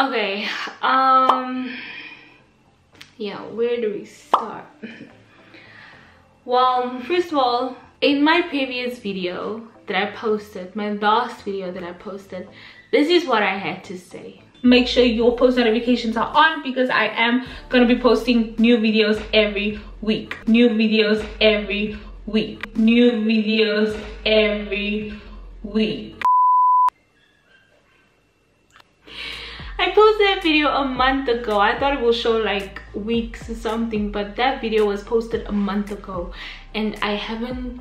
Okay, yeah, where do we start? Well, first of all, in my previous video that I posted, my last video that I posted, this is what I had to say. Make sure your post notifications are on because I am gonna be posting new videos every week. New videos every week. New videos every week. I posted that video a month ago. I thought it will show like weeks or something, but that video was posted a month ago and I haven't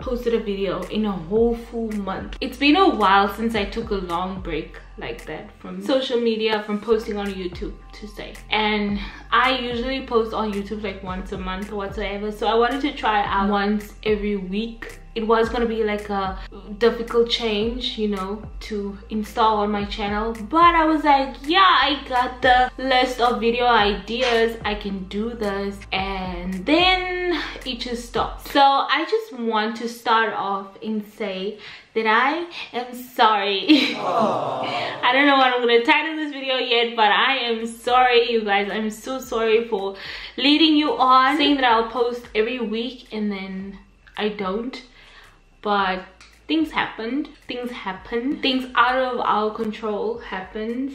posted a video in a whole full month. It's been a while since I took a long break like that from social media, from posting on YouTube to say. And I usually post on YouTube like once a month or whatsoever, so I wanted to try out once every week. It was gonna be like a difficult change, you know, to install on my channel, but I was like, yeah, I got the list of video ideas, I can do this, and then it just stopped. So I just want to start off and say that I am sorry. I don't know what I'm gonna title this video yet, but I am sorry, you guys. I'm so sorry for leading you on, saying that I'll post every week and then I don't. But things happened, things happen, things out of our control happens,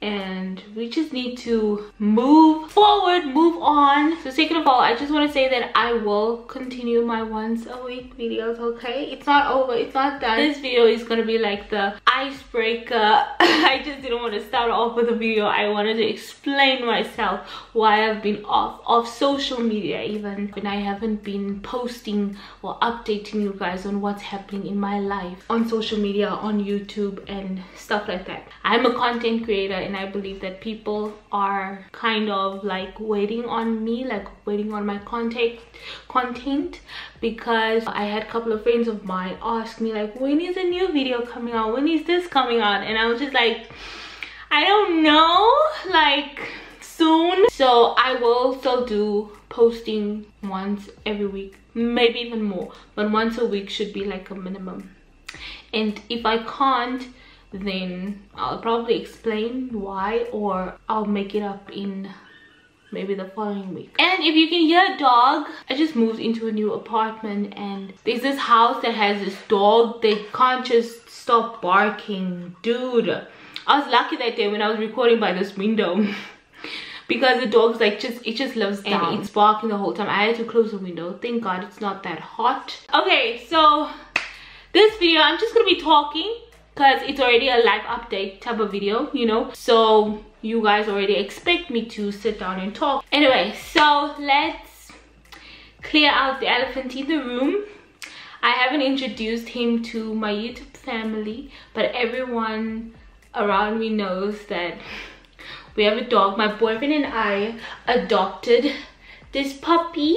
and we just need to move forward, move on. So second of all, I just want to say that I will continue my once a week videos, okay? It's not over, it's not done. This video is gonna be like the icebreaker. I just didn't want to start off with a video. I wanted to explain myself why I've been off of social media, even when I haven't been posting or updating you guys on what's happening in my life on social media, on YouTube and stuff like that. I'm a content creator and I believe that people are kind of like waiting on me, like waiting on my content, because I had a couple of friends of mine ask me like, when is a new video coming out, when is this coming out? And I was just like, I don't know, like soon. So I will still do posting once every week, maybe even more, but once a week should be like a minimum. And if I can't, then I'll probably explain why, or I'll make it up in maybe the following week. And if you can hear a dog, I just moved into a new apartment and there's this house that has this dog. They can't just stop barking, dude. I was lucky that day when I was recording by this window because the dog's like it just lives down and it's barking the whole time. I had to close the window. Thank God it's not that hot. Okay, so this video I'm just gonna be talking because it's already a live update type of video, you know, so you guys already expect me to sit down and talk. Anyway, so let's clear out the elephant in the room. I haven't introduced him to my YouTube family, but everyone around me knows that we have a dog. My boyfriend and I adopted this puppy.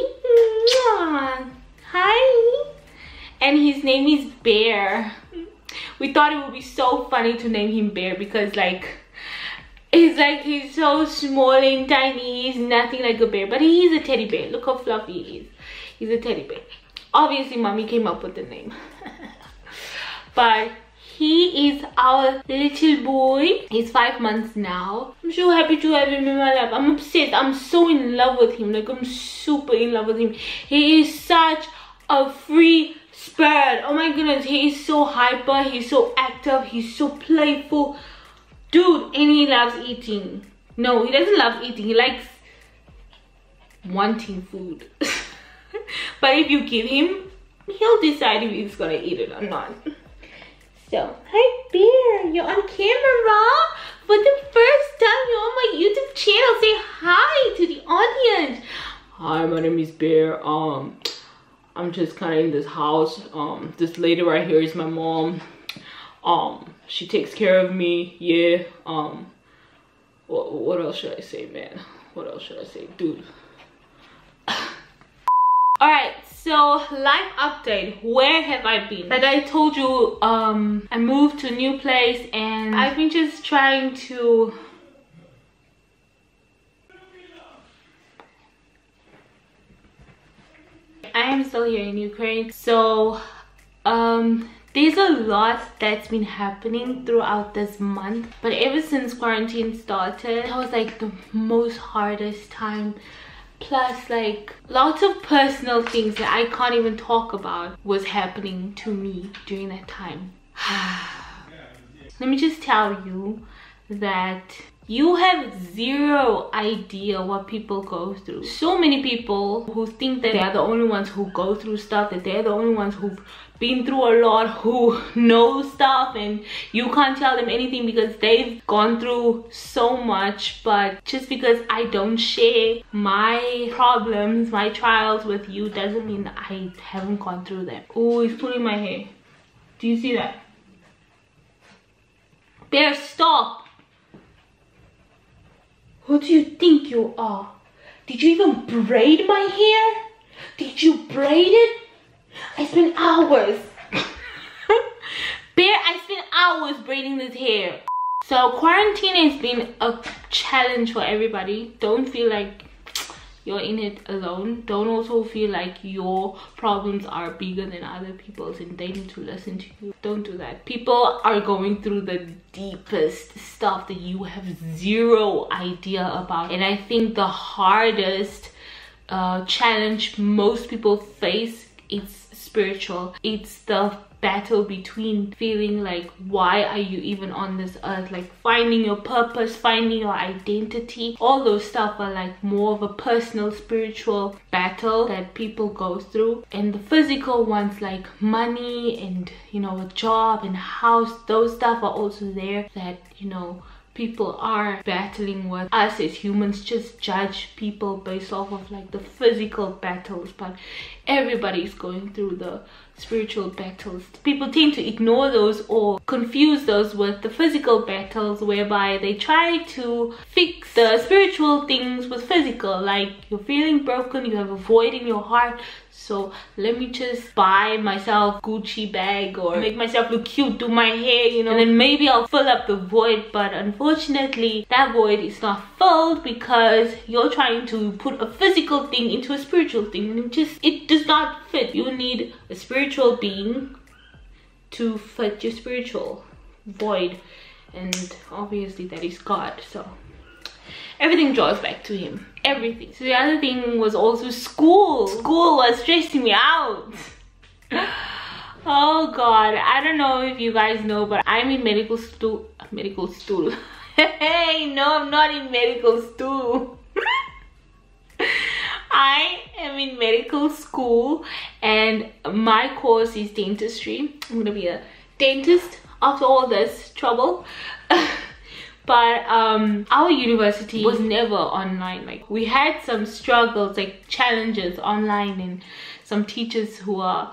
Hi! And his name is Bear. We thought it would be so funny to name him Bear because like he's so small and tiny, he's nothing like a bear, but he is a teddy bear. Look how fluffy he is. He's a teddy bear. Obviously mommy came up with the name. But he is our little boy. He's 5 months now. I'm so happy to have him in my life. I'm obsessed. I'm so in love with him. Like I'm super in love with him. He is such a free spirit. Oh my goodness, he is so hyper, he's so active, he's so playful, dude. And he loves eating. No, he doesn't love eating, he likes wanting food. But if you give him, he'll decide if he's gonna eat it or not. So hi Bear, you're on camera for the first time, you're on my YouTube channel. Say hi to the audience. Hi, my name is Bear. I'm just kind of in this house. This lady right here is my mom. She takes care of me. Yeah. What else should I say, man? What else should I say, dude? All right, so life update. Where have I been? Like I told you, I moved to a new place and I've been just trying to I am still here in Ukraine, so There's a lot that's been happening throughout this month, but ever since quarantine started, that was like the most hardest time. Plus, like, lots of personal things that I can't even talk about was happening to me during that time. Let me just tell you that you have zero idea what people go through. So many people who think that they're the only ones who go through stuff, that they're the only ones who've been through a lot, who know stuff, and you can't tell them anything because they've gone through so much. But just because I don't share my problems, my trials with you, doesn't mean I haven't gone through them. Oh, he's pulling my hair. Do you see that? Bear, stop! Who do you think you are? Did you even braid my hair? Did you braid it? I spent hours. Bear, I spent hours braiding this hair. So quarantine has been a challenge for everybody. Don't feel like you're in it alone. Don't also feel like your problems are bigger than other people's and they need to listen to you. Don't do that. People are going through the deepest stuff that you have zero idea about, and I think the hardest challenge most people face is spiritual. It's the battle between feeling like, why are you even on this earth, like finding your purpose, finding your identity. All those stuff are like more of a personal spiritual battle that people go through, and the physical ones like money and, you know, a job and house, those stuff are also there that, you know, people are battling with. Us as humans just judge people based off of like the physical battles, but everybody's going through the spiritual battles. People tend to ignore those or confuse those with the physical battles, whereby they try to fix the spiritual things with physical, like you're feeling broken, you have a void in your heart, so let me just buy myself Gucci bag or make myself look cute, do my hair, you know, and then maybe I'll fill up the void. But unfortunately, that void is not filled because you're trying to put a physical thing into a spiritual thing, and it does not fit. You need a spiritual being to fit your spiritual void, and obviously that is God. So everything draws back to him, everything. So the other thing was also school. School was stressing me out. Oh God, I don't know if you guys know, but I'm in medical school. Hey, no, I'm not in medical school. I am in medical school and my course is dentistry. I'm gonna be a dentist after all this trouble. But our university was never online. Like, we had some struggles, like challenges online, and some teachers who are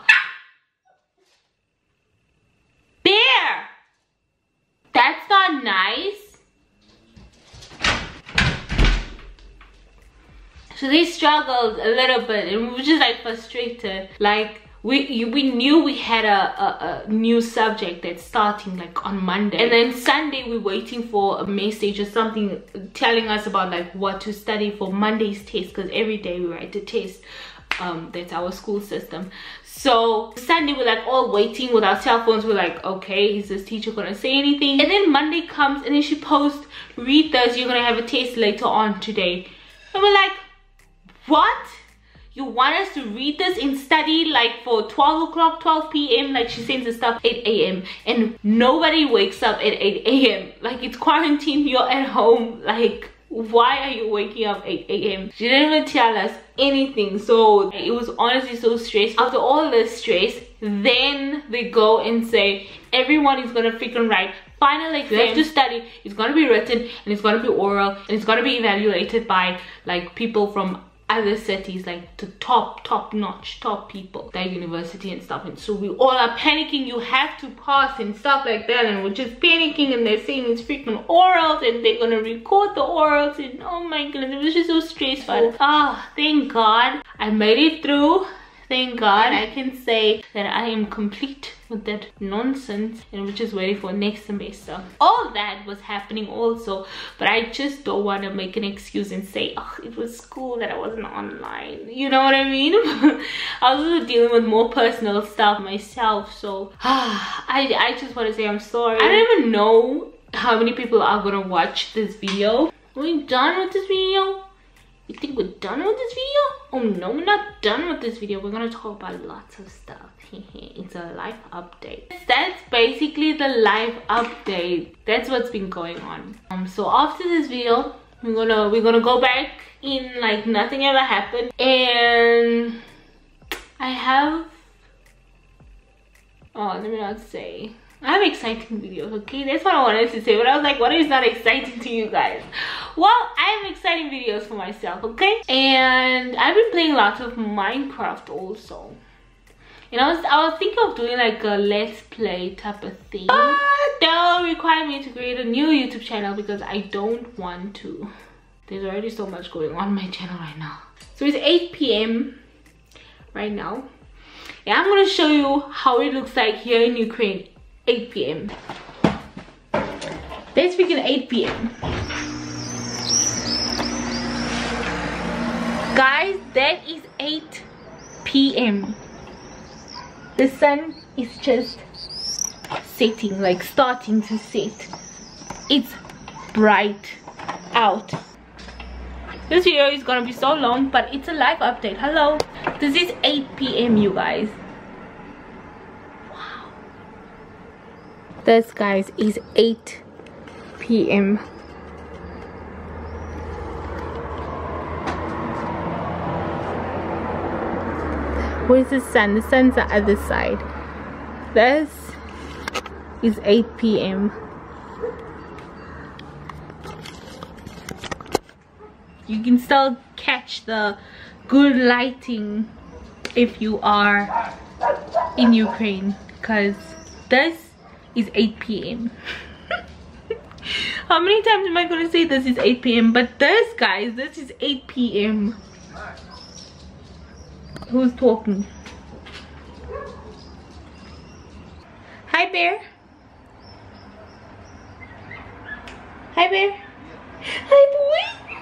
Bear! That's not nice. So they struggled a little bit, and we were just like frustrated. Like, we knew we had a new subject that's starting like on Monday, and then Sunday we're waiting for a message or something telling us about like what to study for Monday's test, because every day we write a test. That's our school system. So Sunday we're like all waiting with our cell phones. We're like, okay, is this teacher gonna say anything? And then Monday comes and then she posts, read this, you're gonna have a test later on today. And we're like, what? You want us to read this and study like for 12 o'clock, 12 p.m. Like, she sends us stuff 8 a.m. and nobody wakes up at 8 a.m. Like, it's quarantine, you're at home. Like, why are you waking up 8 a.m.? She didn't even tell us anything. So it was honestly so stressful. After all this stress, then they go and say, everyone is gonna freaking write final exam. You have to study. It's gonna be written and it's gonna be oral and it's gonna be evaluated by like people from other cities, like the top notch people, their university and stuff. And so we all are panicking, you have to pass and stuff like that, and we're just panicking, and they're saying it's freaking orals and they're gonna record the orals, and oh my goodness, it was just so stressful. Ah, thank God I made it through. Thank God I can say that I am complete. with that nonsense, and which is ready for next semester. All that was happening also, but I just don't want to make an excuse and say, oh, it was school that I wasn't online, you know what I mean? I was also dealing with more personal stuff myself, so I just want to say I'm sorry. I don't even know how many people are gonna watch this video. Are we done with this video? You think we're done with this video? Oh no, we're not done with this video. We're gonna talk about lots of stuff. It's a life update. That's basically the life update. That's what's been going on. So after this video, we're gonna go back in like nothing ever happened, and I have, oh, let me not say, I have exciting videos, okay? That's what I wanted to say, but I was like, what is not exciting to you guys? Well, I have exciting videos for myself, okay? And I've been playing lots of Minecraft also. And I was thinking of doing like a let's play type of thing. But that will require me to create a new YouTube channel because I don't want to. There's already so much going on my channel right now. So it's 8 PM right now. And I'm gonna show you how it looks like here in Ukraine. 8 PM. Let's begin 8 PM. Guys, that is 8 PM. The sun is just setting, like starting to set. It's bright out. This video is gonna be so long, but it's a live update. Hello. This is 8 PM, you guys. This, guys, is 8 PM. Where's the sun? The sun's the other side. This is 8 PM. You can still catch the good lighting if you are in Ukraine, because this is 8 PM. How many times am I gonna say this is 8 PM? But this, guys, this is 8 PM. Who's talking? Hi, Bear. Hi, Bear. Hi, boy.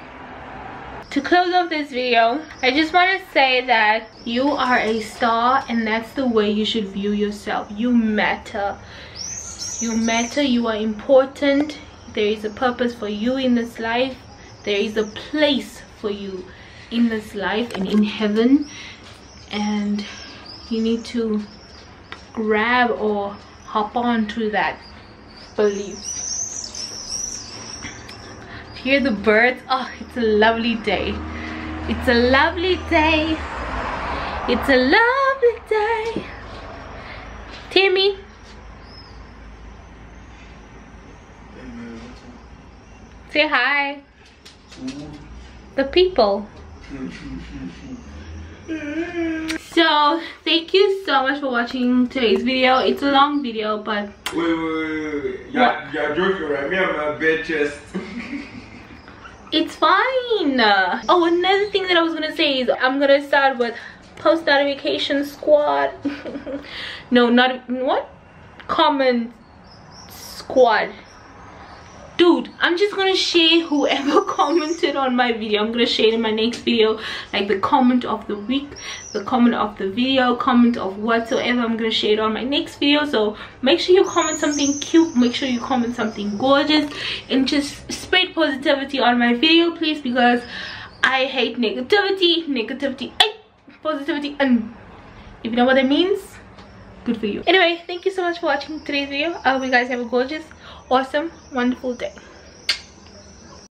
To close off this video, I just want to say that you are a star, and that's the way you should view yourself. You matter. You matter, you are important. There is a purpose for you in this life. There is a place for you in this life and in heaven. And you need to grab or hop on to that belief. Hear the birds. Oh, it's a lovely day. It's a lovely day. It's a lovely day. Timmy. Say hi. The people. So thank you so much for watching today's video. It's a long video, but wait. You're joking, right? Me and my bare chest. It's fine. Oh, another thing that I was gonna say is I'm gonna start with post notification squad. No, not what? Comment squad. Dude, I'm just gonna share whoever commented on my video. I'm gonna share it in my next video, like the comment of the week, the comment of the video, comment of whatsoever. I'm gonna share it on my next video. So make sure you comment something cute, make sure you comment something gorgeous, and just spread positivity on my video, please, because I hate negativity, positivity, and if you know what that means, good for you. Anyway, thank you so much for watching today's video. I hope you guys have a gorgeous, awesome, wonderful day.